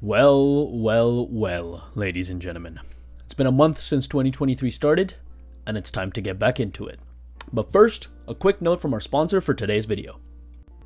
Well, ladies and gentlemen, it's been a month since 2023 started, and it's time to get back into it. But first, a quick note from our sponsor for today's video.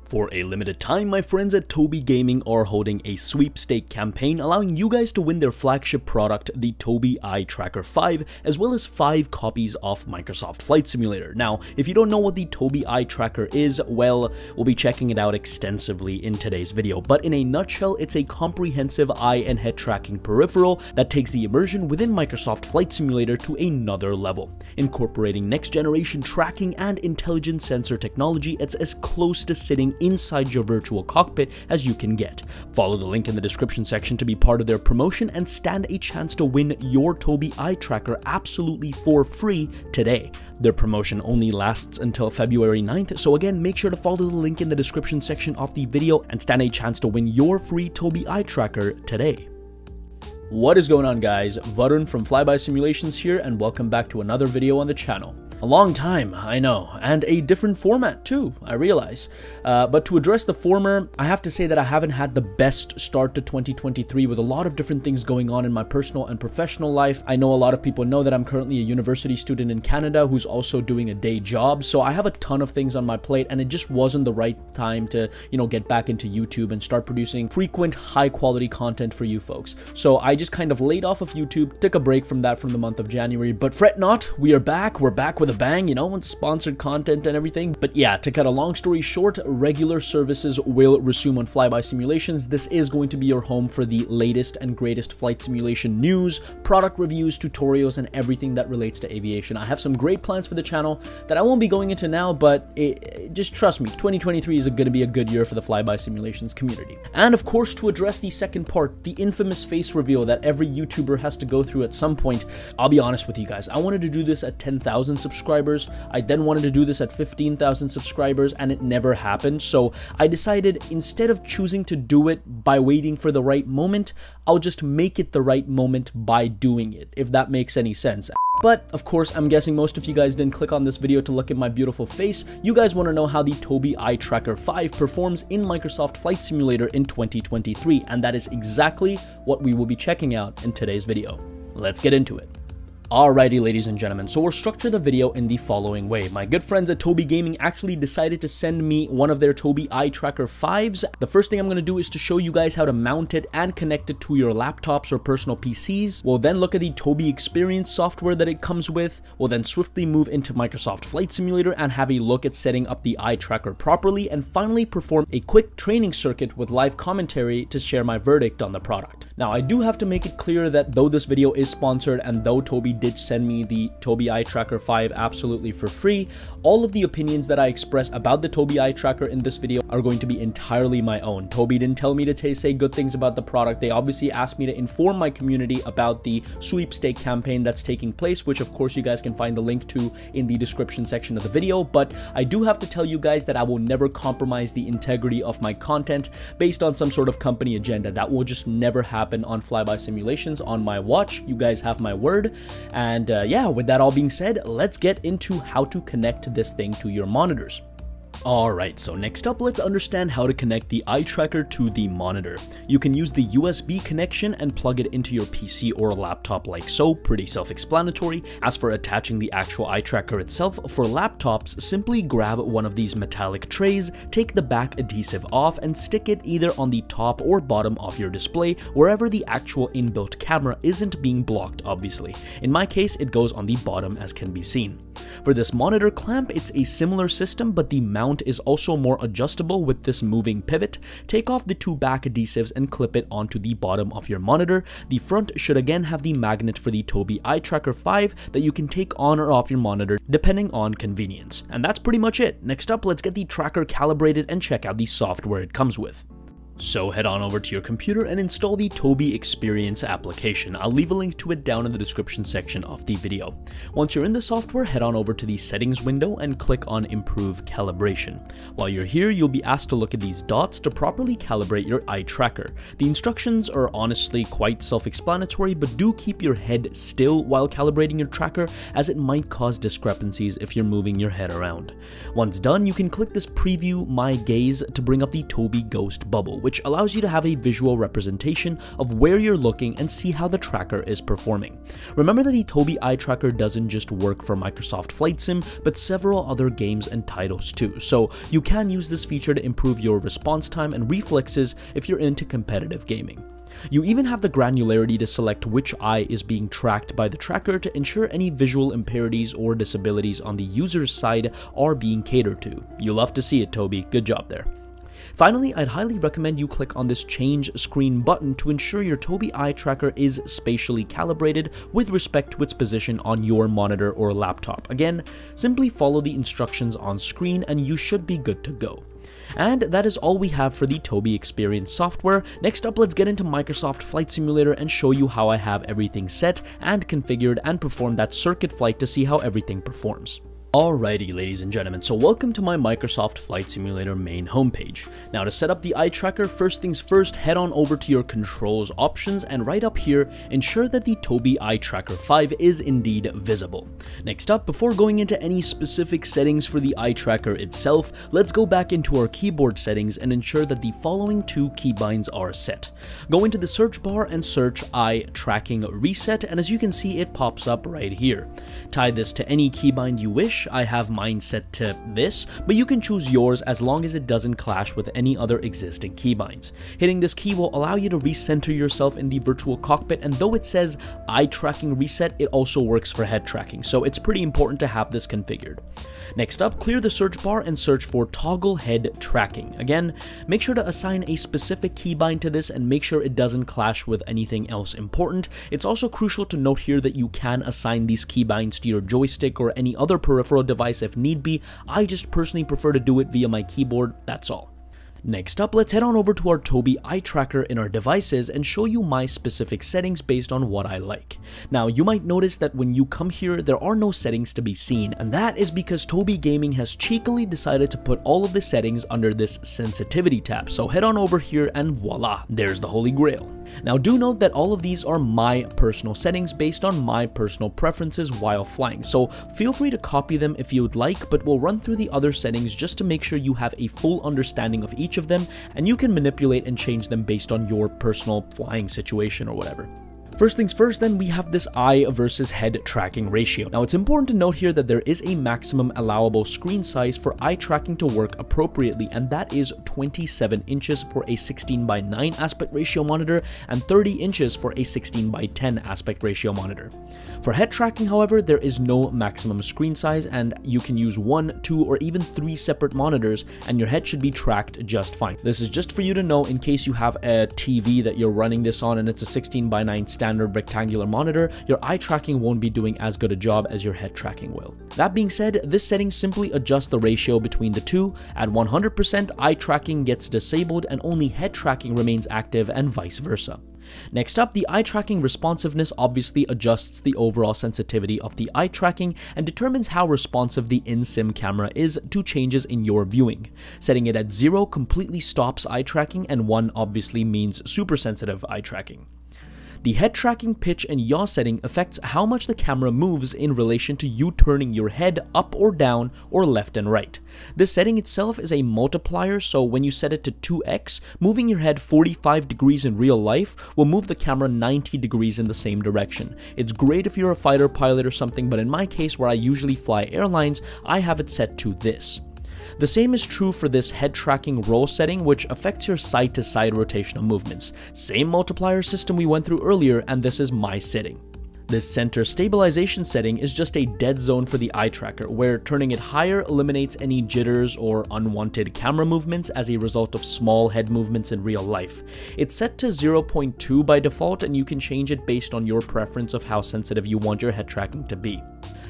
For a limited time, my friends at Tobii Gaming are holding a sweepstake campaign allowing you guys to win their flagship product, the Tobii Eye Tracker 5, as well as 5 copies of Microsoft Flight Simulator. Now, if you don't know what the Tobii Eye Tracker is, well, we'll be checking it out extensively in today's video. But in a nutshell, it's a comprehensive eye and head tracking peripheral that takes the immersion within Microsoft Flight Simulator to another level. Incorporating next-generation tracking and intelligent sensor technology, it's as close to sitting inside your virtual cockpit as you can get. Follow the link in the description section to be part of their promotion and stand a chance to win your Tobii Eye Tracker absolutely for free today. Their promotion only lasts until February 9th, so again, make sure to follow the link in the description section of the video and stand a chance to win your free Tobii Eye Tracker today. What is going on, guys? Varun from Flyby Simulations here, and welcome back to another video on the channel. A long time, I know, and a different format too, I realize. But to address the former, I have to say that I haven't had the best start to 2023 with a lot of different things going on in my personal and professional life. I know a lot of people know that I'm currently a university student in Canada who's also doing a day job, so I have a ton of things on my plate, and it just wasn't the right time to, get back into YouTube and start producing frequent, high-quality content for you folks. So I just kind of laid off of YouTube, took a break from that from the month of January, but fret not, we are back. We're back with a bang, and sponsored content and everything. But yeah, to cut a long story short, regular services will resume on Flyby Simulations. This is going to be your home for the latest and greatest flight simulation news, product reviews, tutorials, and everything that relates to aviation. I have some great plans for the channel that I won't be going into now, but just trust me, 2023 is going to be a good year for the Flyby Simulations community. And of course, to address the second part, the infamous face reveal that every YouTuber has to go through at some point, I'll be honest with you guys, I wanted to do this at 10,000 subscribers. I then wanted to do this at 15,000 subscribers, and it never happened. So I decided, instead of choosing to do it by waiting for the right moment, I'll just make it the right moment by doing it, if that makes any sense. But of course, I'm guessing most of you guys didn't click on this video to look at my beautiful face. You guys want to know how the Tobii Eye Tracker 5 performs in Microsoft Flight Simulator in 2023, and that is exactly what we will be checking out in today's video. Let's get into it. Alrighty, ladies and gentlemen, so we'll structure the video in the following way. My good friends at Tobii Gaming actually decided to send me one of their Tobii Eye Tracker 5s. The first thing I'm going to do is to show you guys how to mount it and connect it to your laptops or personal PCs. We'll then look at the Tobii Experience software that it comes with. We'll then swiftly move into Microsoft Flight Simulator and have a look at setting up the Eye Tracker properly, and finally perform a quick training circuit with live commentary to share my verdict on the product. Now, I do have to make it clear that though this video is sponsored and though Tobii did send me the Tobii Eye Tracker 5 absolutely for free, all of the opinions that I express about the Tobii Eye Tracker in this video are going to be entirely my own. Tobii didn't tell me to say good things about the product. They obviously asked me to inform my community about the sweepstake campaign that's taking place, which of course you guys can find the link to in the description section of the video. But I do have to tell you guys that I will never compromise the integrity of my content based on some sort of company agenda. That will just never happen on Flyby Simulations on my watch. You guys have my word. And yeah, with that all being said, let's get into how to connect this thing to your monitors. Alright, so next up, let's understand how to connect the eye tracker to the monitor. You can use the USB connection and plug it into your PC or laptop like so, pretty self-explanatory. As for attaching the actual eye tracker itself, for laptops, simply grab one of these metallic trays, take the back adhesive off, and stick it either on the top or bottom of your display, wherever the actual inbuilt camera isn't being blocked, obviously. In my case, it goes on the bottom as can be seen. For this monitor clamp, it's a similar system, but the mount is also more adjustable with this moving pivot. Take off the two back adhesives and clip it onto the bottom of your monitor. The front should again have the magnet for the Tobii Eye Tracker 5 that you can take on or off your monitor depending on convenience. And that's pretty much it. Next up, let's get the tracker calibrated and check out the software it comes with. So head on over to your computer and install the Tobii Experience application. I'll leave a link to it down in the description section of the video. Once you're in the software, head on over to the settings window and click on Improve Calibration. While you're here, you'll be asked to look at these dots to properly calibrate your eye tracker. The instructions are honestly quite self-explanatory, but do keep your head still while calibrating your tracker, as it might cause discrepancies if you're moving your head around. Once done, you can click this Preview My Gaze to bring up the Tobii Ghost Bubble, which allows you to have a visual representation of where you're looking and see how the tracker is performing. Remember that the Tobii Eye Tracker doesn't just work for Microsoft Flight Sim, but several other games and titles too, so you can use this feature to improve your response time and reflexes if you're into competitive gaming. You even have the granularity to select which eye is being tracked by the tracker to ensure any visual impairities or disabilities on the user's side are being catered to. You love to see it, Tobii. Good job there. Finally, I'd highly recommend you click on this change screen button to ensure your Tobii Eye Tracker is spatially calibrated with respect to its position on your monitor or laptop. Again, simply follow the instructions on screen and you should be good to go. And that is all we have for the Tobii Experience software. Next up, let's get into Microsoft Flight Simulator and show you how I have everything set and configured and perform that circuit flight to see how everything performs. Alrighty, ladies and gentlemen, so welcome to my Microsoft Flight Simulator main homepage. Now to set up the eye tracker, first things first, head on over to your controls options and right up here, ensure that the Tobii Eye Tracker 5 is indeed visible. Next up, before going into any specific settings for the eye tracker itself, let's go back into our keyboard settings and ensure that the following two keybinds are set. Go into the search bar and search Eye Tracking Reset, and as you can see, it pops up right here. Tie this to any keybind you wish. I have mine set to this, but you can choose yours as long as it doesn't clash with any other existing keybinds. Hitting this key will allow you to recenter yourself in the virtual cockpit, and though it says eye tracking reset, it also works for head tracking, so it's pretty important to have this configured. Next up, clear the search bar and search for toggle head tracking. Again, make sure to assign a specific keybind to this and make sure it doesn't clash with anything else important. It's also crucial to note here that you can assign these keybinds to your joystick or any other peripheral device if need be. I just personally prefer to do it via my keyboard, that's all. Next up, let's head on over to our Tobii Eye Tracker in our devices and show you my specific settings based on what I like. Now, you might notice that when you come here, there are no settings to be seen, and that is because Tobii Gaming has cheekily decided to put all of the settings under this sensitivity tab. So head on over here and voila, there's the holy grail. Now, do note that all of these are my personal settings based on my personal preferences while flying, so feel free to copy them if you would like, but we'll run through the other settings just to make sure you have a full understanding of each of them, and you can manipulate and change them based on your personal flying situation or whatever. First things first, then we have this eye versus head tracking ratio. Now it's important to note here that there is a maximum allowable screen size for eye tracking to work appropriately, and that is 27 inches for a 16:9 aspect ratio monitor and 30 inches for a 16:10 aspect ratio monitor. For head tracking, however, there is no maximum screen size, and you can use 1, 2, or even 3 separate monitors, and your head should be tracked just fine. This is just for you to know in case you have a TV that you're running this on and it's a 16:9 standard rectangular monitor, your eye tracking won't be doing as good a job as your head tracking will. That being said, this setting simply adjusts the ratio between the two. At 100%, eye tracking gets disabled and only head tracking remains active and vice versa. Next up, the eye tracking responsiveness obviously adjusts the overall sensitivity of the eye tracking and determines how responsive the in-sim camera is to changes in your viewing. Setting it at 0 completely stops eye tracking, and 1 obviously means super sensitive eye tracking. The head tracking pitch and yaw setting affects how much the camera moves in relation to you turning your head up or down or left and right. This setting itself is a multiplier, so when you set it to 2x, moving your head 45 degrees in real life will move the camera 90 degrees in the same direction. It's great if you're a fighter pilot or something, but in my case, where I usually fly airlines, I have it set to this. The same is true for this head tracking roll setting, which affects your side-to-side rotational movements. Same multiplier system we went through earlier, and this is my setting. This center stabilization setting is just a dead zone for the eye tracker, where turning it higher eliminates any jitters or unwanted camera movements as a result of small head movements in real life. It's set to 0.2 by default, and you can change it based on your preference of how sensitive you want your head tracking to be.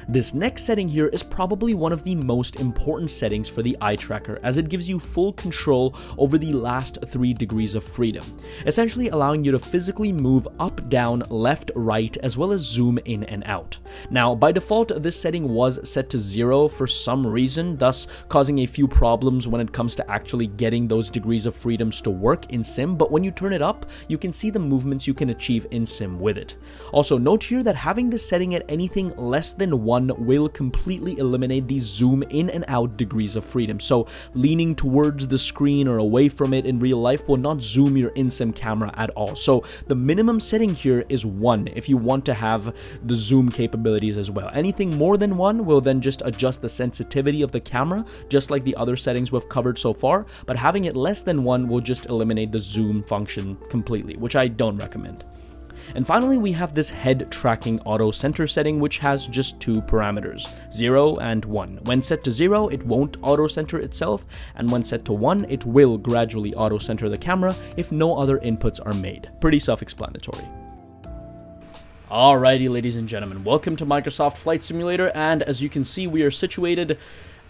This next setting here is probably one of the most important settings for the eye tracker, as it gives you full control over the last 3 degrees of freedom, essentially allowing you to physically move up, down, left, right, as well as zoom in and out. Now, by default, this setting was set to 0 for some reason, thus causing a few problems when it comes to actually getting those degrees of freedoms to work in sim, but when you turn it up, you can see the movements you can achieve in sim with it. Also, note here that having this setting at anything less than 1 1 will completely eliminate the zoom in and out degrees of freedom. So leaning towards the screen or away from it in real life will not zoom your in-sim camera at all. So the minimum setting here is 1 if you want to have the zoom capabilities as well. Anything more than 1 will then just adjust the sensitivity of the camera, just like the other settings we've covered so far, but having it less than 1 will just eliminate the zoom function completely, which I don't recommend. And finally, we have this head tracking auto center setting, which has just 2 parameters, 0 and 1. When set to 0, it won't auto center itself, and when set to 1, it will gradually auto center the camera if no other inputs are made. Pretty self-explanatory. Alrighty, ladies and gentlemen, welcome to Microsoft Flight Simulator, and as you can see, we are situated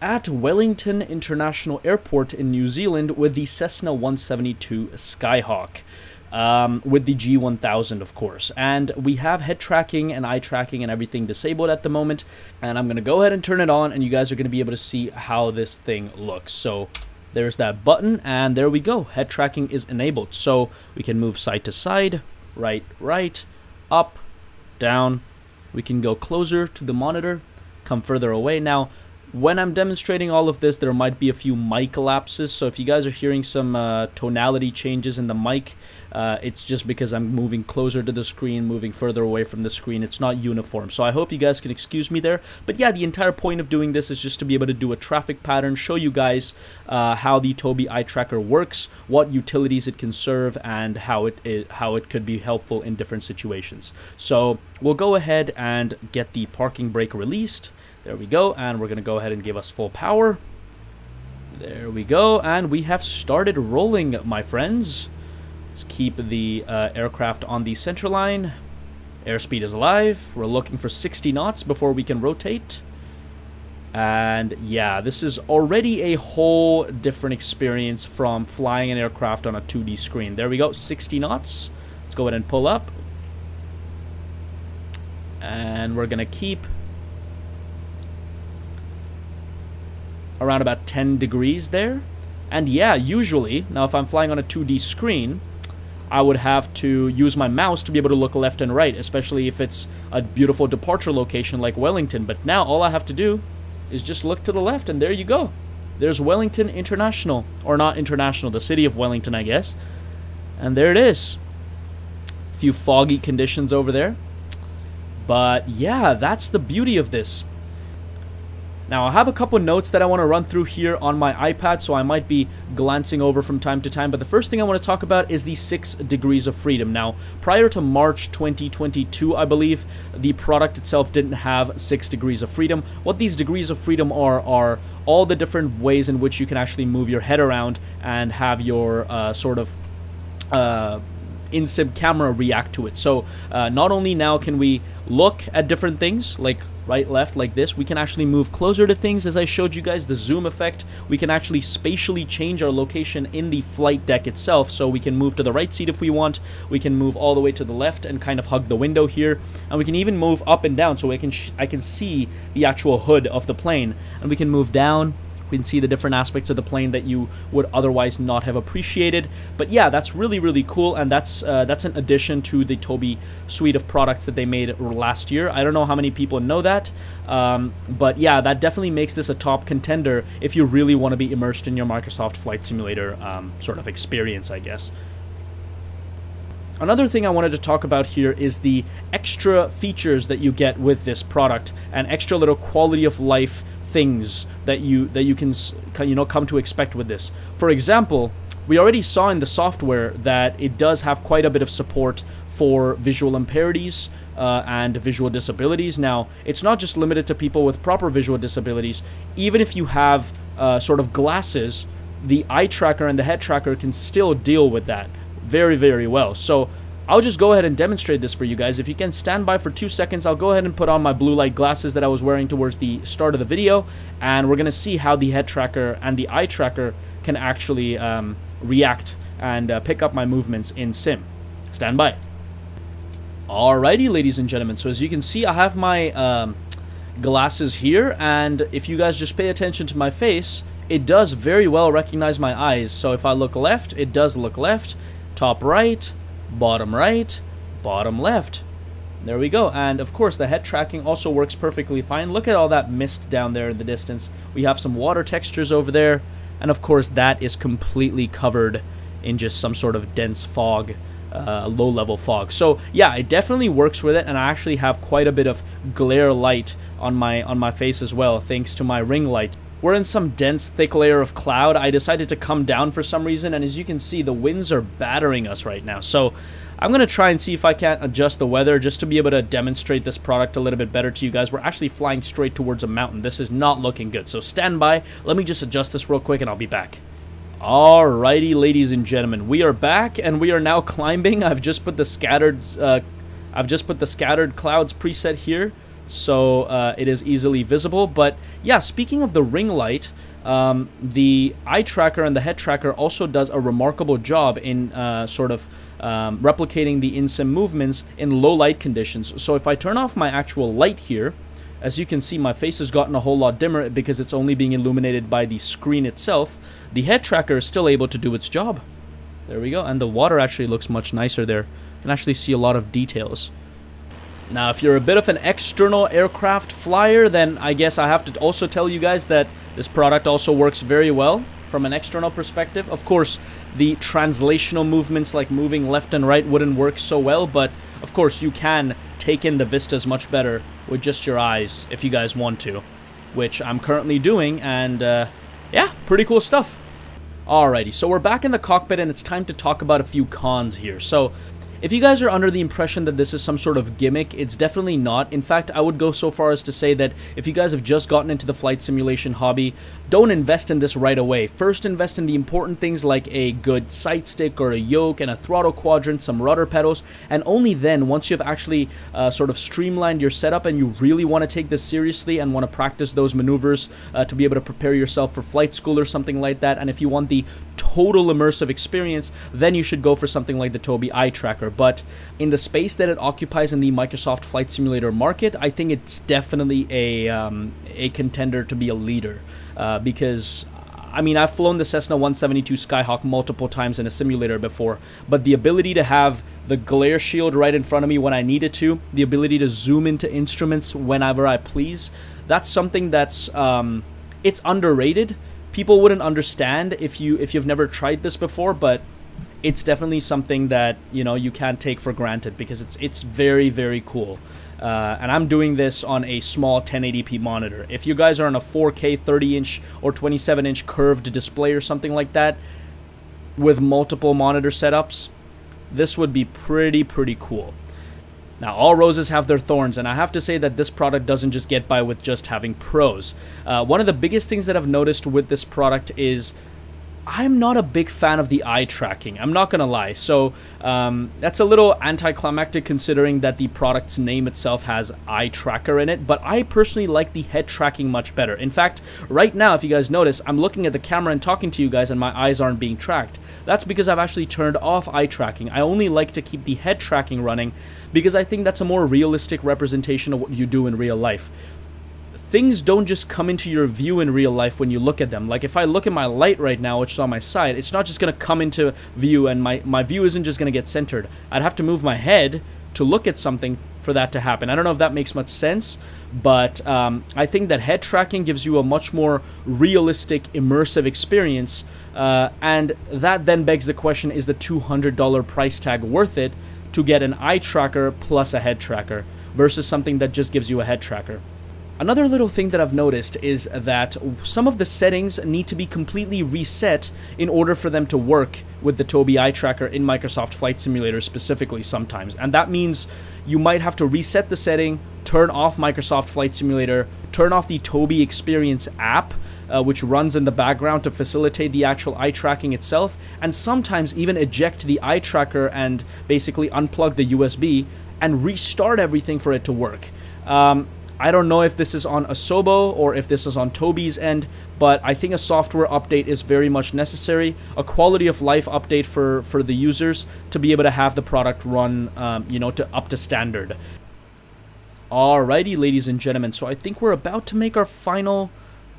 at Wellington International Airport in New Zealand with the Cessna 172 Skyhawk. With the G1000, of course. And we have head tracking and eye tracking and everything disabled at the moment. And I'm going to go ahead and turn it on, and you guys are going to be able to see how this thing looks. So there's that button, and there we go. Head tracking is enabled. So we can move side to side, right, up, down. We can go closer to the monitor, come further away. Now, when I'm demonstrating all of this, there might be a few mic lapses. So if you guys are hearing some tonality changes in the mic, it's just because I'm moving closer to the screen, moving further away from the screen. It's not uniform. So I hope you guys can excuse me there. But yeah, the entire point of doing this is just to be able to do a traffic pattern, show you guys how the Tobii Eye Tracker works, what utilities it can serve, and how it could be helpful in different situations. So we'll go ahead and get the parking brake released. There we go, and we're going to go ahead and give us full power. There we go, and we have started rolling, my friends. Let's keep the aircraft on the center line. Airspeed is alive. We're looking for 60 knots before we can rotate. And yeah, this is already a whole different experience from flying an aircraft on a 2D screen. There we go, 60 knots. Let's go ahead and pull up. And we're going to keep around about 10 degrees there. And yeah, usually, now if I'm flying on a 2D screen, I would have to use my mouse to be able to look left and right, especially if it's a beautiful departure location like Wellington. But now all I have to do is just look to the left, and there you go. There's Wellington International, or not international, the city of Wellington, I guess. And there it is. A few foggy conditions over there. But yeah, that's the beauty of this. Now, I have a couple notes that I want to run through here on my iPad, so I might be glancing over from time to time, but the first thing I want to talk about is the 6 degrees of freedom. Now, prior to March 2022, I believe, the product itself didn't have 6 degrees of freedom. What these degrees of freedom are all the different ways in which you can actually move your head around and have your in-sim camera react to it. So, not only now can we look at different things, like right, left, like this. We can actually move closer to things, as I showed you guys, the zoom effect. We can actually spatially change our location in the flight deck itself, so we can move to the right seat if we want. We can move all the way to the left and kind of hug the window here. And we can even move up and down, so I can see the actual hood of the plane. And we can move down. We can see the different aspects of the plane that you would otherwise not have appreciated. But yeah, that's really, really cool, and that's an addition to the Tobii suite of products that they made last year. I don't know how many people know that, but yeah, that definitely makes this a top contender if you really want to be immersed in your Microsoft Flight Simulator sort of experience, I guess. Another thing I wanted to talk about here is the extra features that you get with this product, and extra little quality of life things that you can, you know, come to expect with this. For example, we already saw in the software that it does have quite a bit of support for visual impairments and visual disabilities. Now, it's not just limited to people with proper visual disabilities. Even if you have sort of glasses, the eye tracker and the head tracker can still deal with that very, very well. So I'll just go ahead and demonstrate this for you guys. If you can stand by for 2 seconds, I'll go ahead and put on my blue light glasses that I was wearing towards the start of the video, and we're going to see how the head tracker and the eye tracker can actually react and pick up my movements in sim. Stand by. Alrighty, ladies and gentlemen. So as you can see, I have my glasses here, and if you guys just pay attention to my face, it does very well recognize my eyes. So if I look left, it does look left, top right, bottom right, bottom left. There we go. And of course, the head tracking also works perfectly fine. Look at all that mist down there in the distance. We have some water textures over there. And of course, that is completely covered in just some sort of dense fog, low-level fog. So yeah, it definitely works with it. And I actually have quite a bit of glare light on my face as well, thanks to my ring light. We're in some dense, thick layer of cloud. I decided to come down for some reason, and as you can see, the winds are battering us right now. So I'm going to try and see if I can't adjust the weather just to be able to demonstrate this product a little bit better to you guys. We're actually flying straight towards a mountain. This is not looking good. So stand by. Let me just adjust this real quick, and I'll be back. Alrighty, ladies and gentlemen. We are back, and we are now climbing. I've just put the scattered, clouds preset here. So it is easily visible. But yeah, speaking of the ring light, the eye tracker and the head tracker also does a remarkable job in replicating the in-sim movements in low light conditions. So if I turn off my actual light here, as you can see, my face has gotten a whole lot dimmer because it's only being illuminated by the screen itself. The head tracker is still able to do its job. There we go. And the water actually looks much nicer there. You can actually see a lot of details. Now, if you're a bit of an external aircraft flyer, then I guess I have to also tell you guys that this product also works very well from an external perspective. Of course, the translational movements like moving left and right wouldn't work so well, but of course you can take in the vistas much better with just your eyes if you guys want to, which I'm currently doing, and yeah, pretty cool stuff. Alrighty, so we're back in the cockpit, and it's time to talk about a few cons here. So if you guys are under the impression that this is some sort of gimmick, it's definitely not. In fact, I would go so far as to say that if you guys have just gotten into the flight simulation hobby, don't invest in this right away. First, invest in the important things like a good sight stick or a yoke and a throttle quadrant, some rudder pedals, and only then, once you've actually streamlined your setup and you really want to take this seriously and want to practice those maneuvers to be able to prepare yourself for flight school or something like that, and if you want the total immersive experience, then you should go for something like the Tobii Eye Tracker. But in the space that it occupies in the Microsoft Flight Simulator market, I think it's definitely a contender to be a leader, because I mean, I've flown the Cessna 172 Skyhawk multiple times in a simulator before, but the ability to have the glare shield right in front of me when I needed to, the ability to zoom into instruments whenever I please, that's something that's it's underrated. People wouldn't understand if you've never tried this before, but it's definitely something that, you know, you can't take for granted because it's very, very cool. And I'm doing this on a small 1080p monitor. If you guys are on a 4K 30-inch or 27-inch curved display or something like that with multiple monitor setups, this would be pretty cool. Now, all roses have their thorns, and I have to say that this product doesn't just get by with just having pros. One of the biggest things that I've noticed with this product is I'm not a big fan of the eye tracking. I'm not going to lie. So that's a little anticlimactic considering that the product's name itself has eye tracker in it. But I personally like the head tracking much better. In fact, right now, if you guys notice, I'm looking at the camera and talking to you guys and my eyes aren't being tracked. That's because I've actually turned off eye tracking. I only like to keep the head tracking running because I think that's a more realistic representation of what you do in real life. Things don't just come into your view in real life when you look at them. Like if I look at my light right now, which is on my side, it's not just going to come into view and my view isn't just going to get centered. I'd have to move my head to look at something for that to happen. I don't know if that makes much sense, but I think that head tracking gives you a much more realistic, immersive experience. And that then begs the question, is the $200 price tag worth it to get an eye tracker plus a head tracker versus something that just gives you a head tracker? Another little thing that I've noticed is that some of the settings need to be completely reset in order for them to work with the Tobii Eye Tracker in Microsoft Flight Simulator specifically sometimes. And that means you might have to reset the setting, turn off Microsoft Flight Simulator, turn off the Tobii Experience app, which runs in the background to facilitate the actual eye tracking itself, and sometimes even eject the eye tracker and basically unplug the USB and restart everything for it to work. I don't know if this is on Asobo or if this is on Tobii's end, but I think a software update is very much necessary, a quality of life update for the users to be able to have the product run, you know, up to standard. Alrighty, ladies and gentlemen. So I think we're about to make our final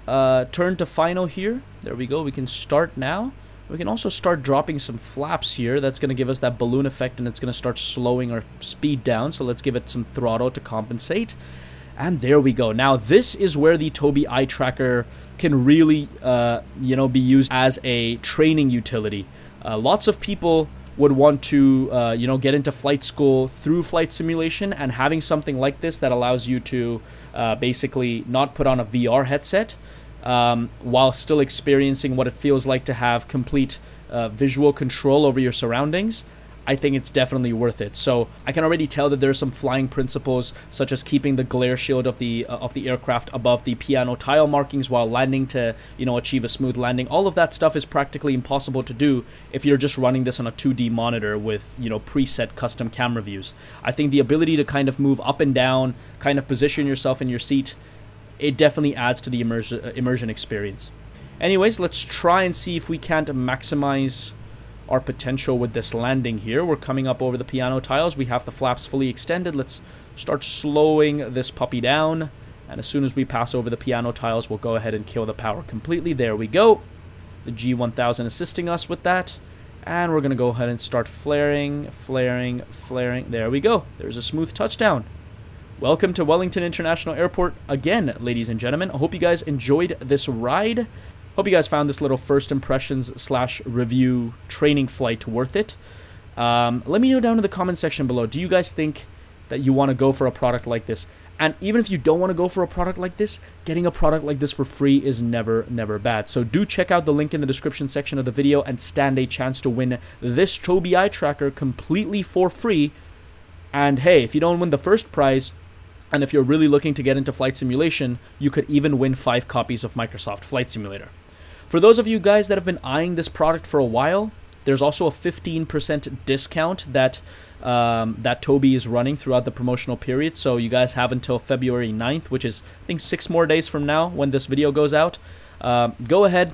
turn to final here. There we go. We can start now. We can also start dropping some flaps here. That's going to give us that balloon effect, and it's going to start slowing our speed down. So let's give it some throttle to compensate. And there we go. Now, this is where the Tobii Eye Tracker can really, be used as a training utility. Lots of people would want to, get into flight school through flight simulation, and having something like this that allows you to basically not put on a VR headset while still experiencing what it feels like to have complete visual control over your surroundings, I think it's definitely worth it. So I can already tell that there are some flying principles, such as keeping the glare shield of the aircraft above the piano tile markings while landing to, achieve a smooth landing. All of that stuff is practically impossible to do if you're just running this on a 2D monitor with, preset custom camera views. I think the ability to kind of move up and down, kind of position yourself in your seat, it definitely adds to the immersion experience. Anyways, let's try and see if we can't maximize our potential with this landing here. We're coming up over the piano tiles. We have the flaps fully extended. Let's start slowing this puppy down. And as soon as we pass over the piano tiles, we'll go ahead and kill the power completely. There we go. The G1000 assisting us with that. And we're going to go ahead and start flaring, flaring, flaring. There we go. There's a smooth touchdown. Welcome to Wellington International Airport again, ladies and gentlemen. I hope you guys enjoyed this ride. Hope you guys found this little first impressions / review training flight worth it. Let me know down in the comment section below. Do you guys think that you want to go for a product like this? And even if you don't want to go for a product like this, getting a product like this for free is never bad. So do check out the link in the description section of the video and stand a chance to win this Tobii Eye Tracker completely for free. And hey, if you don't win the first prize, and if you're really looking to get into flight simulation, you could even win 5 copies of Microsoft Flight Simulator. For those of you guys that have been eyeing this product for a while, there's also a 15% discount that Tobii is running throughout the promotional period. So you guys have until February 9th, which is, I think, 6 more days from now when this video goes out. Go ahead.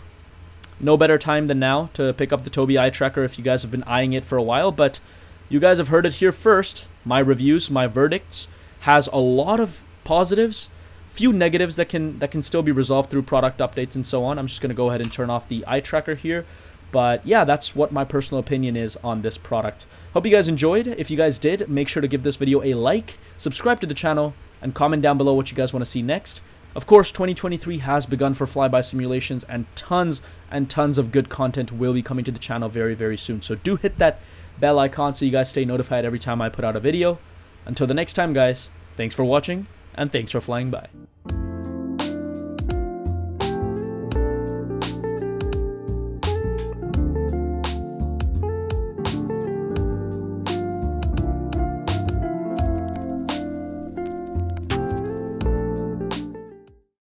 No better time than now to pick up the Tobii Eye Tracker if you guys have been eyeing it for a while. But you guys have heard it here first. My reviews, my verdicts, has a lot of positives, few negatives that can still be resolved through product updates and so on. I'm just going to go ahead and turn off the eye tracker here. But yeah, that's what my personal opinion is on this product. Hope you guys enjoyed. If you guys did, make sure to give this video a like, subscribe to the channel, and comment down below what you guys want to see next. Of course, 2023 has begun for Flyby Simulations, and tons of good content will be coming to the channel very, very soon. So do hit that bell icon so you guys stay notified every time I put out a video. Until the next time, guys, thanks for watching, and thanks for flying by.